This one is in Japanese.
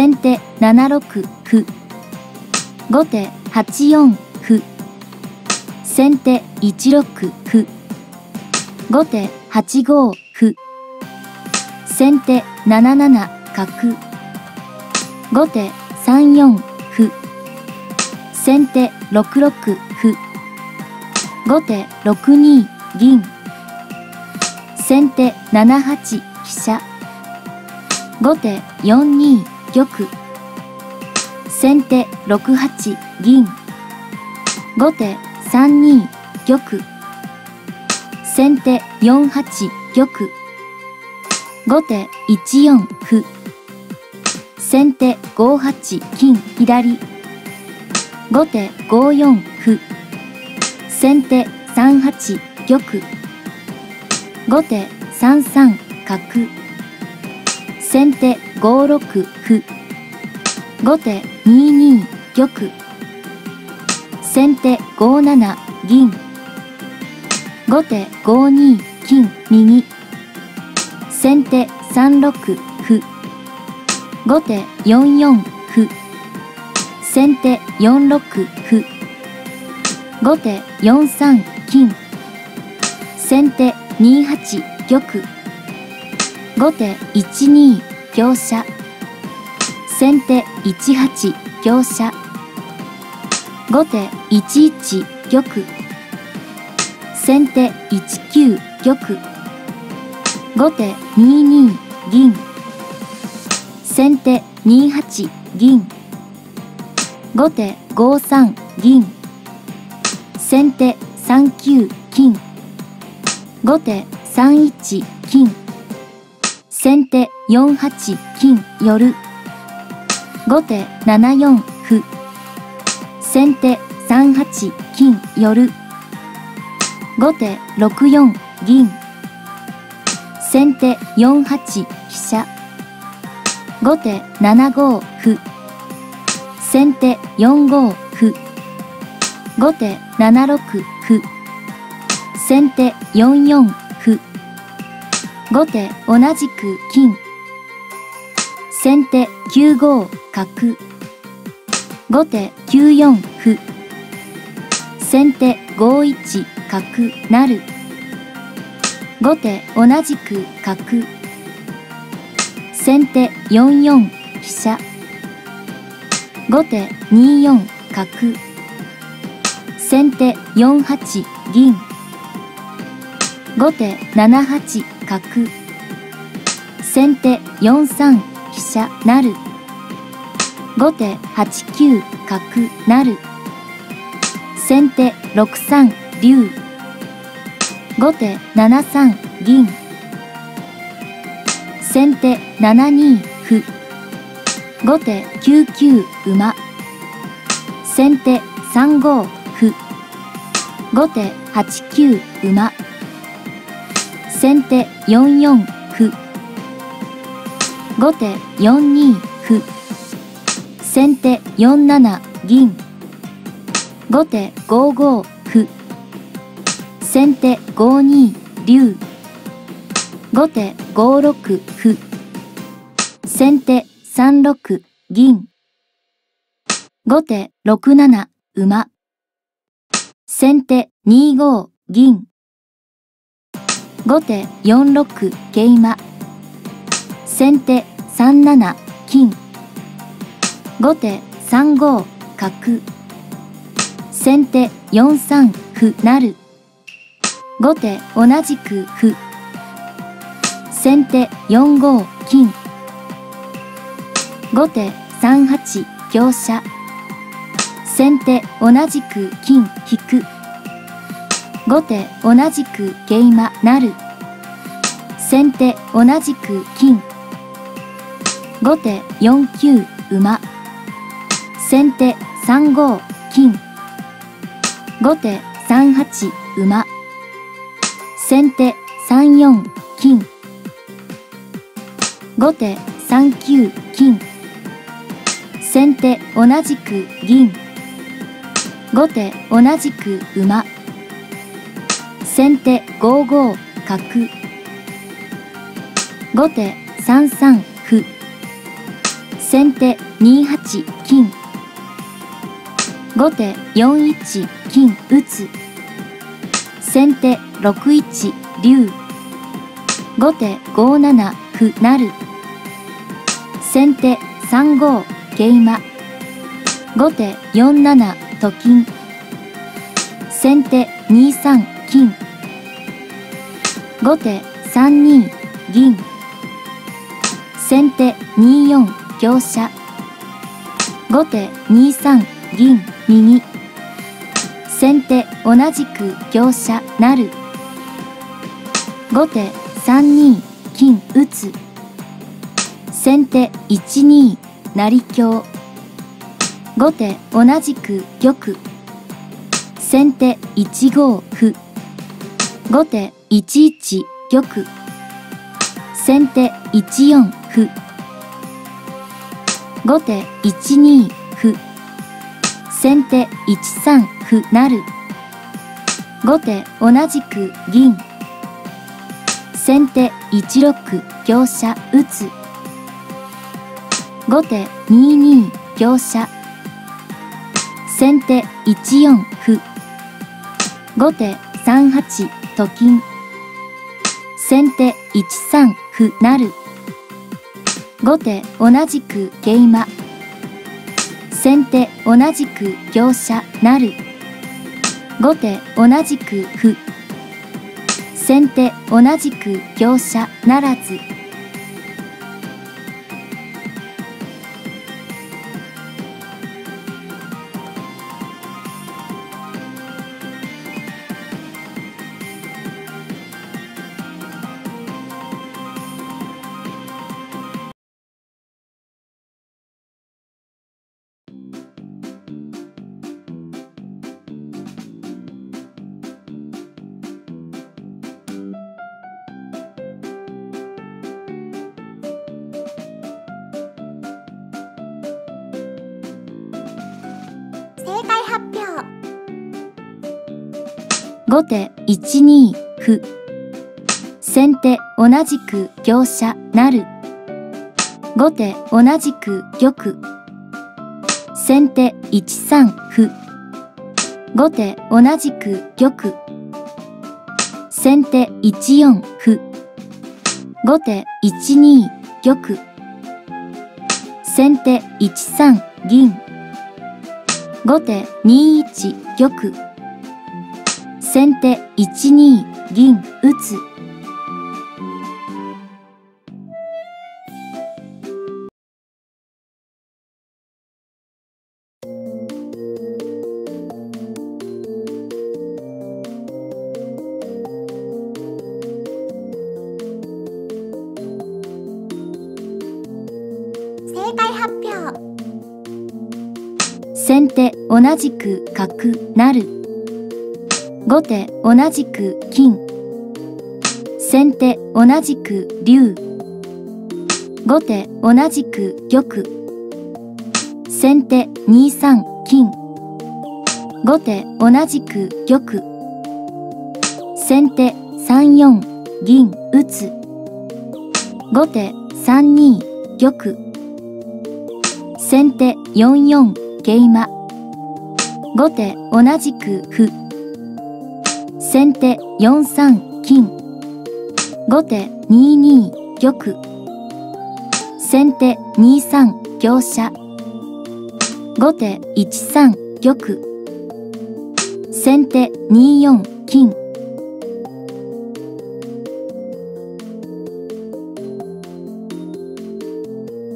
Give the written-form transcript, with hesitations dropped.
先手7六歩、後手8四歩、先手1六歩、後手8五歩、先手7七角、後手3四歩、先手6六歩、後手6二銀、先手7八飛車、後手4二玉、先手6八銀、後手3二玉、先手4八玉、後手1四歩、先手5八金左、後手5四歩、先手3八玉、後手3三角、先手5六歩、後手2二玉、先手5七銀、後手5二金右、先手3六歩、後手4四歩、先手4六歩、後手4三金、先手2八玉、後手1二香車、先手1八香車、後手1一玉、先手1九玉、後手2二銀、先手2八銀、後手5三銀、先手3九金、後手3一金、先手4八金寄る、後手7四歩、先手3八金寄る、後手6四銀、先手4八飛車、後手7五歩、先手4五歩、後手7六歩、先手4四歩、後手同じく金、先手9五角、後手9四歩、先手5一角成、後手同じく角、先手4四飛車、後手2四角、先手4八銀、後手7八角、先手4三飛車なる、後手8九角なる、先手6三竜、後手7三銀、先手7二歩、後手9九馬、先手3五歩、後手8九馬、先手4四歩、後手4二歩、先手4七銀、後手5五歩、先手5二竜、後手5六歩、先手3六銀、後手6七馬、先手2五銀、後手4六桂馬、先手3七金、後手3五角、先手4三歩成、後手同じく歩、先手4五金、後手3八香車、先手同じく金引く、後手同じく桂馬なる、先手同じく金、後手4九馬、先手3五金、後手3八馬、先手3四金、後手3九金、先手同じく銀、後手同じく馬、先手5五角、後手3三歩、先手2八金、後手4一金打つ、先手6一竜、後手5七歩成、先手3五桂馬、後手4七と金、先手2三金、後手3二銀、先手2四香車、後手2三銀右、先手同じく香車成、後手3二金打つ、先手1二成香、後手同じく玉、先手1五歩、後手1一玉、先手1四歩、後手1二歩、先手1三歩成、後手同じく銀、先手1六香車打つ、後手2二香車、先手1四歩、後手3八と金、先手1三歩成、後手同じく桂馬、先手同じく香車成、後手同じく歩、先手同じく香車ならず。正解発表。後手1二歩、先手同じく香車成、後手同じく玉、先手1三歩、後手同じく玉、先手1四歩、後手1二玉、先手1三銀、後手2一玉、先手1二銀打つ。正解発表。先手同じく角成、後手同じく金、先手同じく竜、後手同じく玉、先手2三金、後手同じく玉、先手3四銀打つ、後手3二玉、先手4四桂馬、後手同じく歩、先手4三金、後手2二玉、先手2三香車、後手1三玉、先手2四金。